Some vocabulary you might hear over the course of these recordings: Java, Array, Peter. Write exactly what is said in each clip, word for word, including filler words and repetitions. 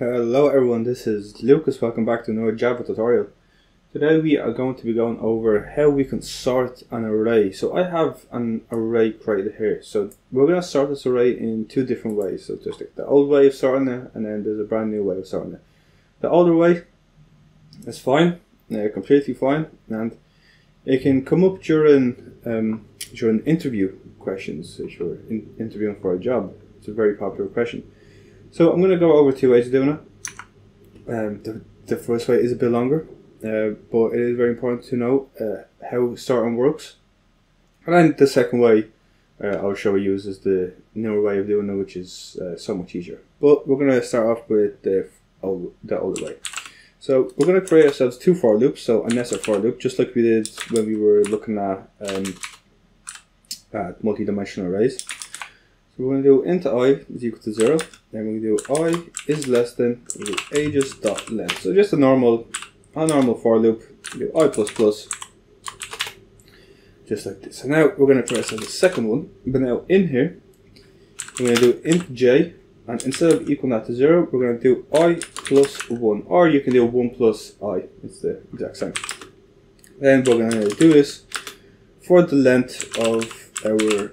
Hello everyone, this is Lucas. Welcome back to another Java tutorial. Today we are going to be going over how we can sort an array. So I have an array created here. So we're going to sort this array in two different ways. So just like the old way of sorting it, and then there's a brand new way of sorting it. The older way is fine, uh, completely fine, and it can come up during um, during interview questions if you're in interviewing for a job. It's a very popular question. So I'm going to go over two ways of doing it. Um, the, the first way is a bit longer, uh, but it is very important to know uh, how sorting works. And then the second way uh, I'll show you is the newer way of doing it, which is uh, so much easier. But we're going to start off with the, old, the older way. So we're going to create ourselves two for loops, so a nested for loop, just like we did when we were looking at, um, at multi-dimensional arrays. So we're going to do int I is equal to zero, then we're going to do I is less than ages dot length. So just a normal, a normal for loop. We'll do I plus plus, just like this. So now we're going to press on the second one. But now in here, we're going to do int j, and instead of equaling that to zero, we're going to do I plus one, or you can do one plus I. It's the exact same. Then we're going to do this for the length of our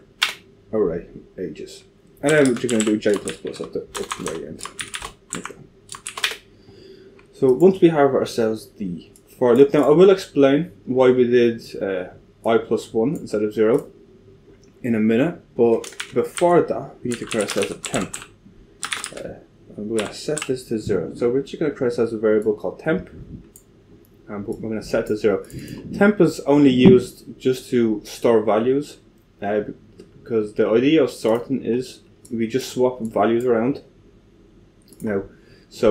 array ages, and then we're just going to do j plus plus at the, at the very end. Okay. So once we have ourselves the for loop, now I will explain why we did uh, I plus one instead of zero in a minute, but before that we need to create ourselves a temp, uh, and we're going to set this to zero. So we're just going to create ourselves a variable called temp, and we're going to set to zero. Temp is only used just to store values. Uh, Because the idea of sorting is we just swap values around. Now, so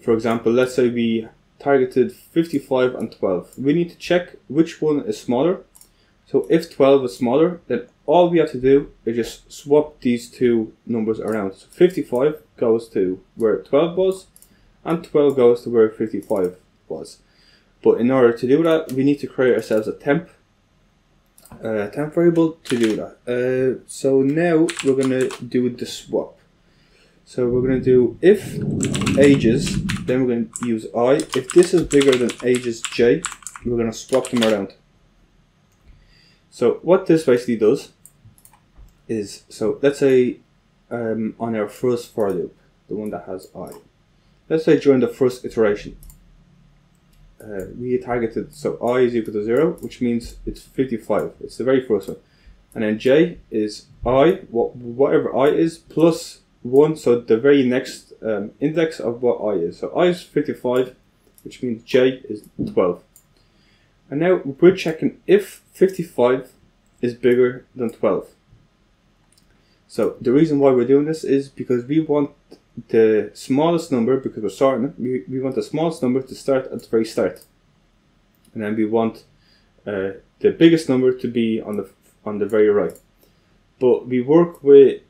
for example, let's say we targeted fifty-five and twelve. We need to check which one is smaller. So if twelve is smaller, then all we have to do is just swap these two numbers around. So fifty-five goes to where twelve was, and twelve goes to where fifty-five was. But in order to do that, we need to create ourselves a temp. Uh, temp variable to do that. Uh, so now we're gonna do the swap. So we're gonna do if ages, then we're gonna use I. If this is bigger than ages j, we're gonna swap them around. So what this basically does is, so let's say um, on our first for loop, the one that has I. Let's say during the first iteration. Uh, we targeted, so I is equal to zero, which means it's fifty-five. It's the very first one, and then j is I, what whatever I is, plus one, so the very next um, index of what I is. So I is fifty-five, which means j is twelve. And now we're checking if fifty-five is bigger than twelve. So the reason why we're doing this is because we want the smallest number, because we're sorting it, we, we want the smallest number to start at the very start, and then we want uh, the biggest number to be on the on the very right. But we work with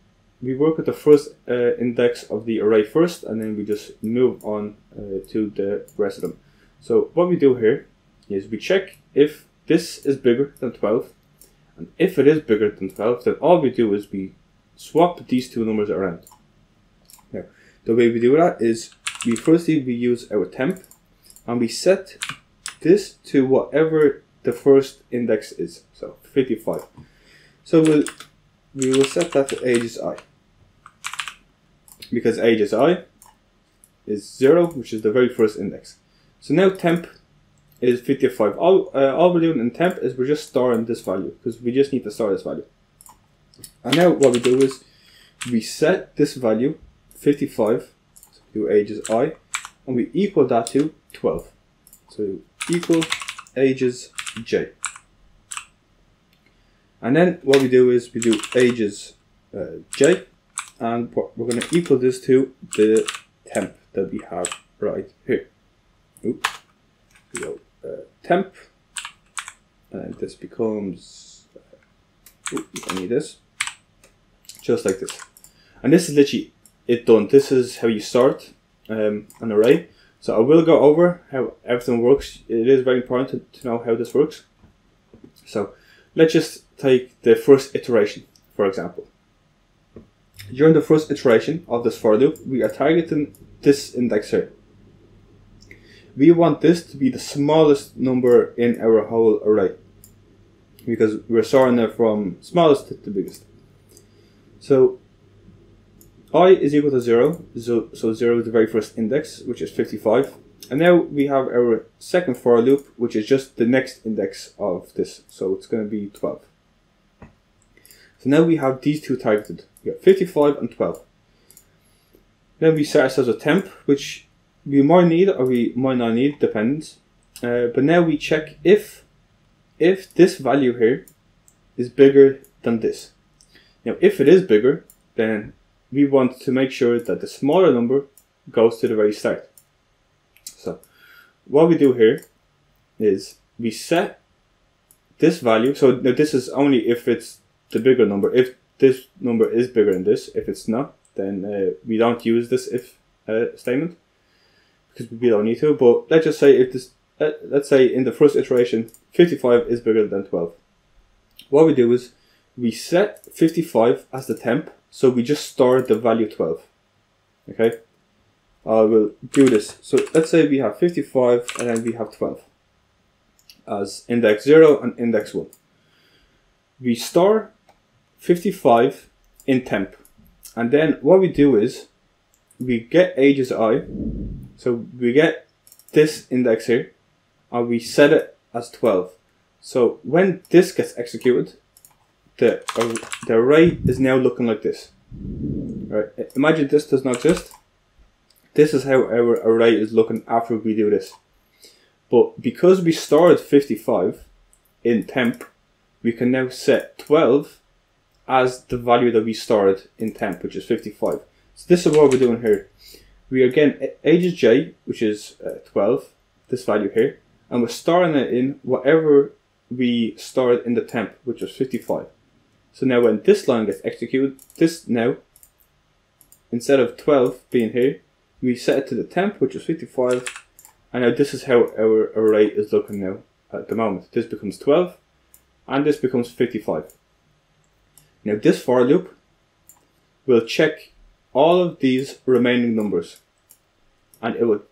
we work with the first uh, index of the array first, and then we just move on uh, to the rest of them. So what we do here is we check if this is bigger than twelve, and if it is bigger than twelve, then all we do is we swap these two numbers around. Now, the way we do that is we firstly we use our temp, and we set this to whatever the first index is, so fifty-five. So we'll, we will set that to ages I, because ages I is zero, which is the very first index. So now temp is fifty-five. All, uh, all we're doing in temp is we're just storing this value, because we just need to store this value. And now what we do is we set this value fifty-five, so do ages I, and we equal that to twelve. So equal ages j. And then what we do is we do ages uh, j, and we're going to equal this to the temp that we have right here. Oops. We go uh, temp, and this becomes, uh, oops, I need this, just like this. And this is literally it done. This is how you sort um, an array. So I will go over how everything works. It is very important to, to know how this works. So let's just take the first iteration, for example. During the first iteration of this for loop, we are targeting this indexer. We want this to be the smallest number in our whole array, because we're sorting it from smallest to biggest. So I is equal to zero, so, so zero is the very first index, which is fifty-five. And now we have our second for loop, which is just the next index of this, so it's going to be twelve. So now we have these two targeted, we have fifty-five and twelve. Then we set ourselves a temp, which we might need or we might not need, depends. Uh, but now we check if if this value here is bigger than this. Now if it is bigger, then we want to make sure that the smaller number goes to the very start. So what we do here is we set this value. So now this is only if it's the bigger number. If this number is bigger than this, if it's not, then uh, we don't use this if uh, statement, because we don't need to. But let's just say if this, uh, let's say in the first iteration, fifty-five is bigger than twelve. What we do is we set fifty-five as the temp, so we just store the value twelve. Okay, I will do this. So let's say we have fifty-five and then we have twelve as index zero and index one. We store fifty-five in temp. And then what we do is we get ages I, so we get this index here and we set it as twelve. So when this gets executed, the, uh, the array is now looking like this. Right? Imagine this does not exist. This is how our array is looking after we do this. But because we stored fifty-five in temp, we can now set twelve as the value that we stored in temp, which is fifty-five. So this is what we're doing here. We are getting ages j, which is uh, twelve, this value here, and we're storing it in whatever we stored in the temp, which was fifty-five. So now when this line gets executed, this now, instead of twelve being here, we set it to the temp, which was fifty-five, and now this is how our array is looking now at the moment. This becomes twelve, and this becomes fifty-five. Now this for loop will check all of these remaining numbers, and it will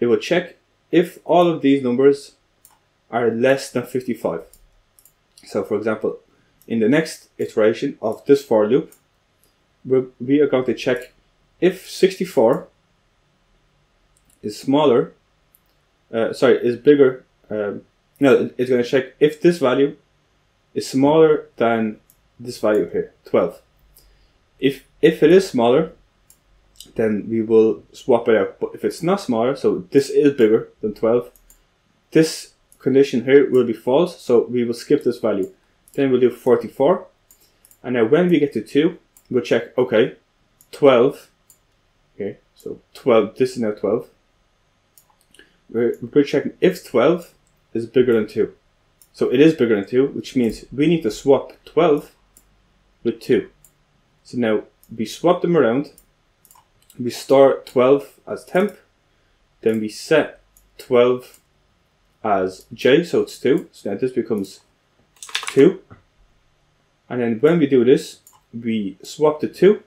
it will check if all of these numbers are less than fifty-five. So for example, in the next iteration of this for loop, we're, we are going to check if sixty-four is smaller, uh, sorry, is bigger, um, no, it's going to check if this value is smaller than this value here, twelve. If, if it is smaller, then we will swap it out. But if it's not smaller, so this is bigger than twelve, this condition here will be false, so we will skip this value. Then we'll do forty-four, and now when we get to two, we'll check, okay, twelve, okay, so twelve, this is now twelve. We're, we're checking if twelve is bigger than two. So it is bigger than two, which means we need to swap twelve with two. So now we swap them around, we store twelve as temp, then we set twelve as j, so it's two. So now this becomes two. And then when we do this, we swap the two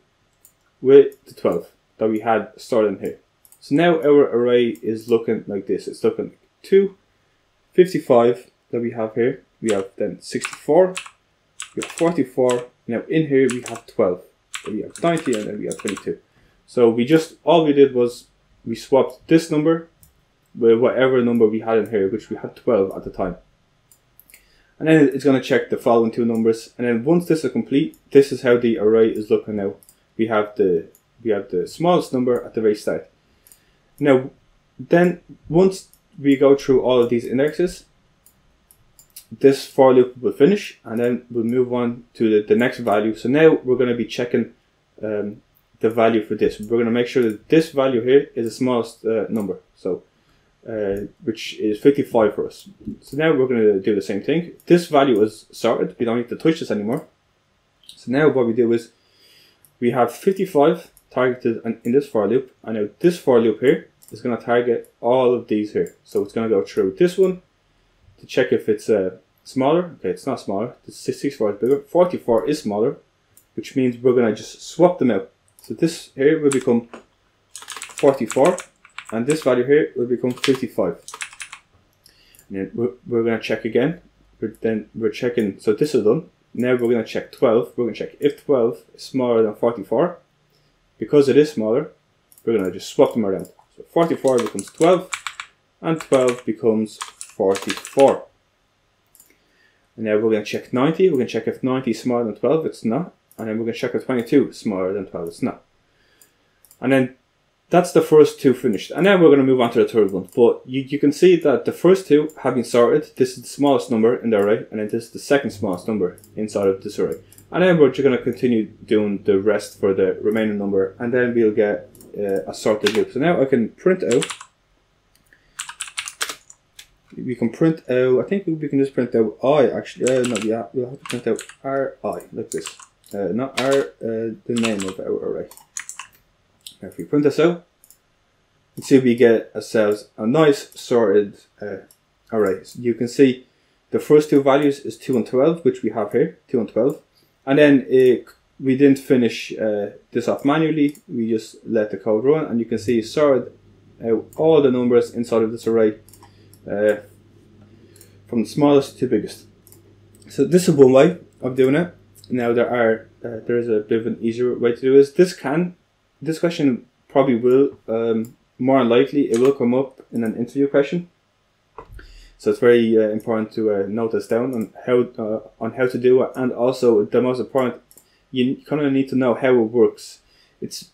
with the twelve that we had stored in here. So now our array is looking like this. It's looking like two, fifty-five, that we have here, we have then sixty-four, we have forty-four, now in here we have twelve, then we have ninety, and then we have twenty-two. So we just, all we did was, we swapped this number with whatever number we had in here, which we had twelve at the time. And then it's going to check the following two numbers, and then once this is complete, this is how the array is looking now. We have the, we have the smallest number at the very start. Now, then once we go through all of these indexes, this for loop will finish, and then we'll move on to the, the next value. So now we're going to be checking um, the value for this. We're going to make sure that this value here is the smallest uh, number, so uh, which is fifty-five for us. So now we're going to do the same thing. This value is sorted, we don't need to touch this anymore. So now what we do is we have fifty-five targeted in, in this for loop, and now this for loop here is going to target all of these here. So it's going to go through this one to check if it's uh, smaller. Okay, it's not smaller. The sixty-four is bigger. forty-four is smaller, which means we're going to just swap them out. So this here will become forty-four, and this value here will become fifty-five. And we're, we're going to check again. We're then we're checking, so this is done. Now we're going to check twelve. We're going to check if twelve is smaller than forty-four. Because it is smaller, we're going to just swap them around. So forty-four becomes twelve, and twelve becomes forty-four. And now we're going to check ninety. We're going to check if ninety is smaller than twelve. It's not. And then we're going to check if twenty-two is smaller than twelve. It's not. And then that's the first two finished. And then we're going to move on to the third one. But you, you can see that the first two have been sorted. This is the smallest number in the array. And then this is the second smallest number inside of this array. And then we're just going to continue doing the rest for the remaining number. And then we'll get uh, a sorted loop. So now I can print out. We can print out, I think we can just print out I actually. Uh, no, yeah, we'll have to print out R I, like this. Uh, not R, uh, the name of our array. Now if we print this out, you see we get ourselves a nice sorted uh, array. So you can see the first two values is two and twelve, which we have here, two and twelve. And then it, we didn't finish uh, this off manually, we just let the code run, and you can see sorted out all the numbers inside of this array. Uh, from the smallest to biggest. So this is one way of doing it. Now there are uh, there is a bit of an easier way to do this. This can, this question probably will, um, more than likely it will come up in an interview question. So it's very uh, important to uh, note this down on how uh, on how to do it, and also the most important, you kind of need to know how it works. It's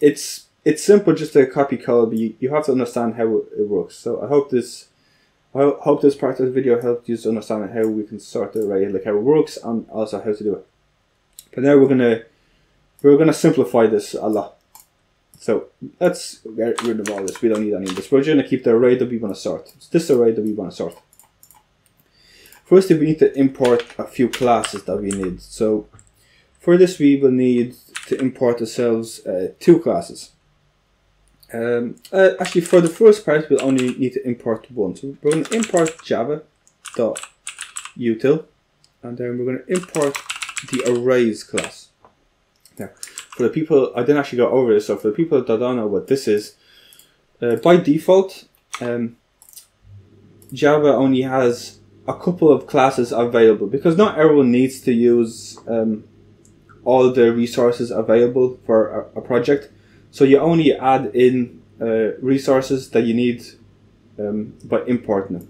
it's it's simple just to copy code, but you, you have to understand how it works. So I hope this. I hope this part of the video helped you to understand how we can sort the array, like how it works, and also how to do it. But now we're gonna we're gonna simplify this a lot. So let's get rid of all this. We don't need any of this. We're gonna keep the array that we want to sort. It's this array that we want to sort. First, we need to import a few classes that we need. So for this, we will need to import ourselves uh, two classes. Um, uh, actually, for the first part, we'll only need to import one. So we're going to import java.util, and then we're going to import the arrays class. Now, for the people, I didn't actually go over this, so for the people that don't know what this is, uh, by default, um, Java only has a couple of classes available, because not everyone needs to use um, all the resources available for a, a project. So you only add in uh, resources that you need um, by importing them.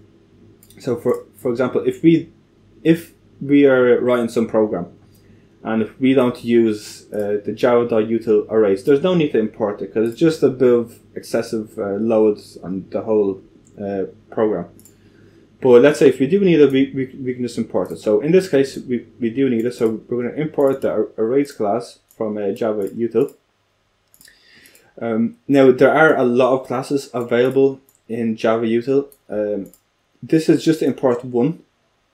So for for example, if we if we are writing some program and if we don't use uh, the java.util arrays, there's no need to import it because it's just a bit of excessive uh, loads on the whole uh, program. But let's say if we do need it, we, we, we can just import it. So in this case, we, we do need it. So we're going to import the arrays class from uh, java.util. Um, now there are a lot of classes available in java.util. Um, this is just to import one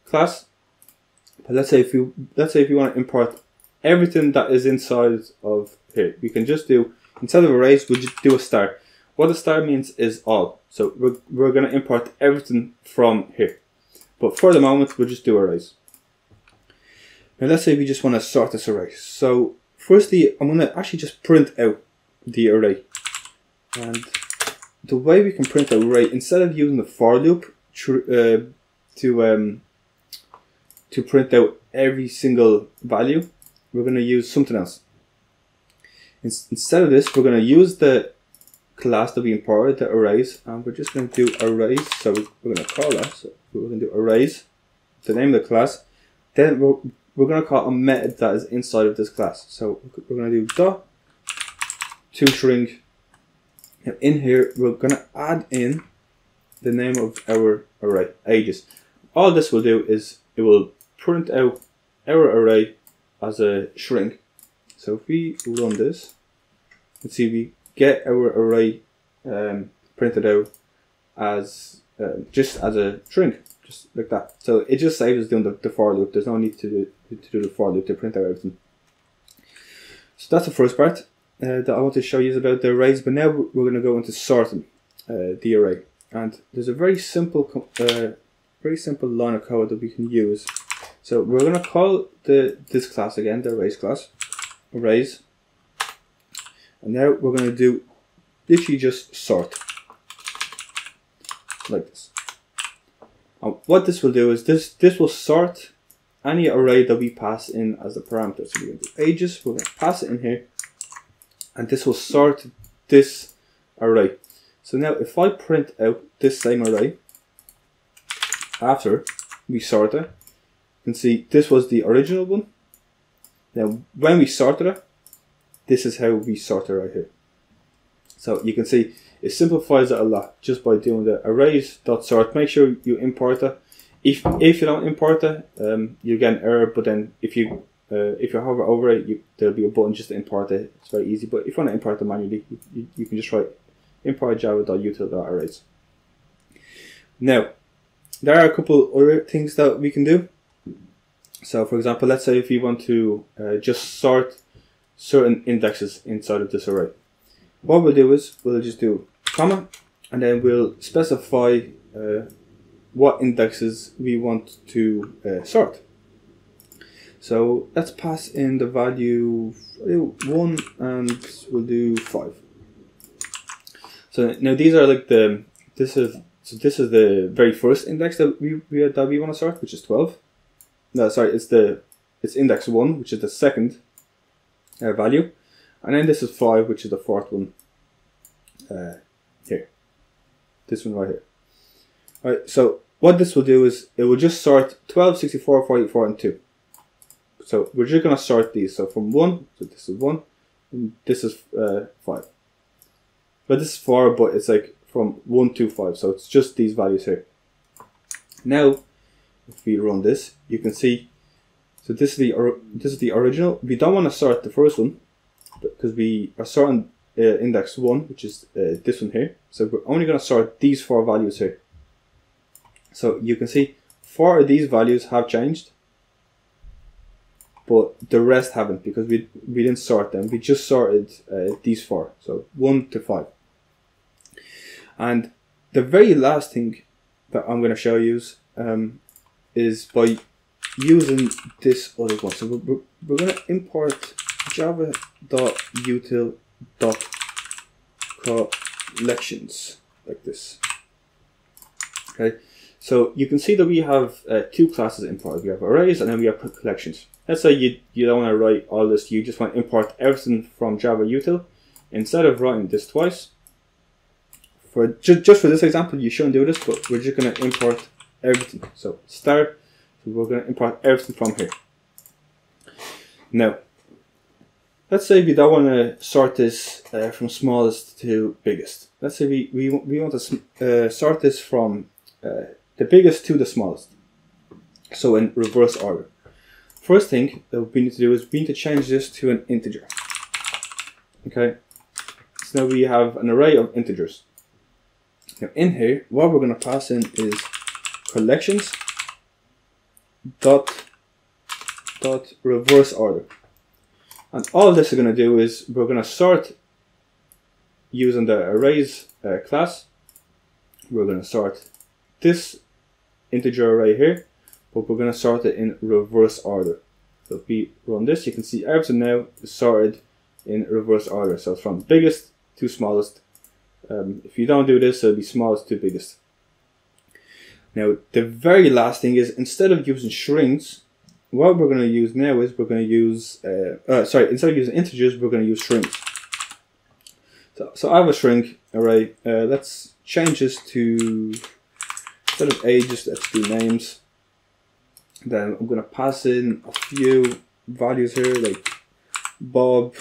class, but let's say if you let's say if you want to import everything that is inside of here, we can just do, instead of arrays, we we'll just do a star. What a star means is all. So we're we're going to import everything from here, but for the moment we'll just do arrays. Now let's say we just want to sort this array. So firstly, I'm going to actually just print out the array, and the way we can print the array, instead of using the for loop uh, to um, to print out every single value, we're going to use something else. In instead of this, we're going to use the class that we imported, the arrays, and we're just going to do arrays. So we're going to call that. So we're going to do arrays, the name of the class. Then we're we're going to call a method that is inside of this class. So we're going to do dot toString. Now in here we're gonna add in the name of our array, ages. All this will do is it will print out our array as a string. So if we run this, let's see, we get our array um, printed out as uh, just as a string, just like that. So it just saves us doing the, the for loop. There's no need to do, to do the for loop to print out everything. So that's the first part. Uh, that I want to show you is about the arrays, but now we're going to go into sorting uh, the array. And there's a very simple, uh, very simple line of code that we can use. So we're going to call the this class again, the arrays class, arrays. And now we're going to do if you just sort like this. Now, what this will do is this this will sort any array that we pass in as a parameter. So we're going to do ages, we're going to pass it in here, and this will sort this array. So now if I print out this same array after we sort it, you can see this was the original one. Now when we sorted it, this is how we sort it right here. So you can see it simplifies it a lot just by doing the arrays.sort. Make sure you import it. If if you don't import it, um, you get an error. But then if you uh, if you hover over it, you, there'll be a button just to import it. It's very easy. But if you want to import it manually, you, you, you can just try import java.util.arrays. Now there are a couple other things that we can do. So for example, let's say if you want to uh, just sort certain indexes inside of this array. What we'll do is we'll just do comma, and then we'll specify uh, what indexes we want to uh, sort. So let's pass in the value one, and we'll do five. So now these are like the this is so this is the very first index that we, we that we want to sort, which is twelve. No, sorry, it's the it's index one, which is the second uh, value. And then this is five, which is the fourth one uh, here. This one right here. Alright, so what this will do is it will just sort twelve, sixty-four, forty-four, and two. So we're just going to sort these. So from one, so this is one, and this is uh, five. But this is four, but it's like from one to five. So it's just these values here. Now, if we run this, you can see, so this is the, or this is the original. We don't want to sort the first one, because we are sorting uh, index one, which is uh, this one here. So we're only going to sort these four values here. So you can see four of these values have changed, but the rest haven't, because we, we didn't sort them. We just sorted uh, these four, so one to five. And the very last thing that I'm going to show you um, is by using this other one. So we're, we're going to import java.util.collections like this. Okay, so you can see that we have uh, two classes imported. We have arrays and then we have collections. Let's say you, you don't want to write all this, you just want to import everything from java.util. Instead of writing this twice, for ju just for this example, you shouldn't do this, but we're just going to import everything. So start, so we're going to import everything from here. Now, let's say we don't want to sort this uh, from smallest to biggest. Let's say we, we, we want to uh, sort this from uh, the biggest to the smallest. So in reverse order. First thing that we need to do is we need to change this to an integer. Okay, so now we have an array of integers. Now in here, what we're going to pass in is collections dot, dot reverse order. And all this is going to do is we're going to sort using the arrays uh, class. We're going to sort this integer array here, but we're going to sort it in reverse order. So if we run this, you can see everything now is sorted in reverse order. So from biggest to smallest. Um, if you don't do this, it'll be smallest to biggest. Now, the very last thing is, instead of using strings, what we're going to use now is we're going to use, uh, uh, sorry, instead of using integers, we're going to use strings. So, so I have a string array. Uh, let's change this to, instead of ages, let's do names. Then I'm going to pass in a few values here, like Bob,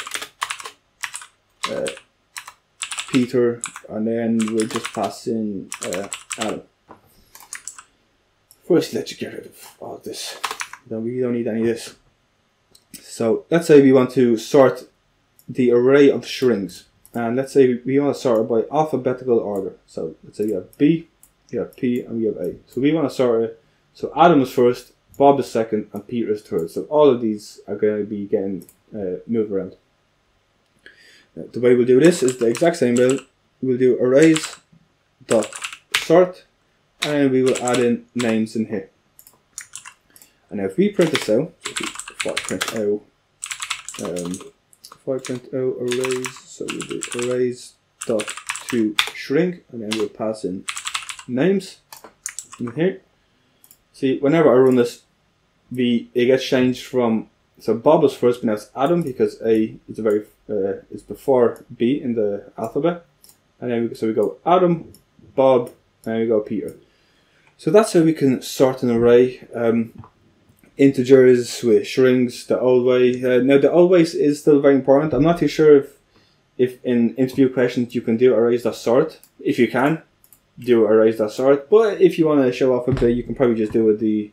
uh, Peter, and then we'll just pass in uh, Adam. First, let's get rid of all this. Then we don't need any of this. So let's say we want to sort the array of strings, and let's say we want to sort it by alphabetical order. So let's say we have B, we have P, and we have A. So we want to sort it, so Adam is first, Bob is second, and Peter is third. So all of these are going to be getting uh, moved around. Now, the way we'll do this is the exact same way. We'll do arrays dot sort, and we will add in names in here. And now if we print this out, if I print out, um, if I print out arrays, so we do arrays dot to shrink, and then we'll pass in names in here. See, whenever I run this, the it gets changed from, so Bob was first pronounced Adam because A is a very uh, is before B in the alphabet, and then we, so we go Adam, Bob, and we go Peter. So that's how we can sort an array, um, integers with strings the old way. Uh, now the old ways is still very important. I'm not too sure if if in interview questions you can do arrays.sort. If you can do arrays.sort, but if you want to show off a bit, you can probably just do it the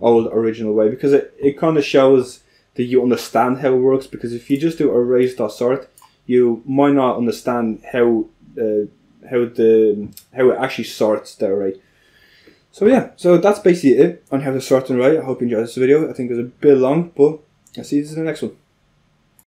old original way, because it, it kind of shows that you understand how it works. Because if you just do arrays.sort, you might not understand how uh, how the how it actually sorts the array. So yeah, so that's basically it on how to sort an array. I hope you enjoyed this video. I think it was a bit long, but I'll see you in the next one.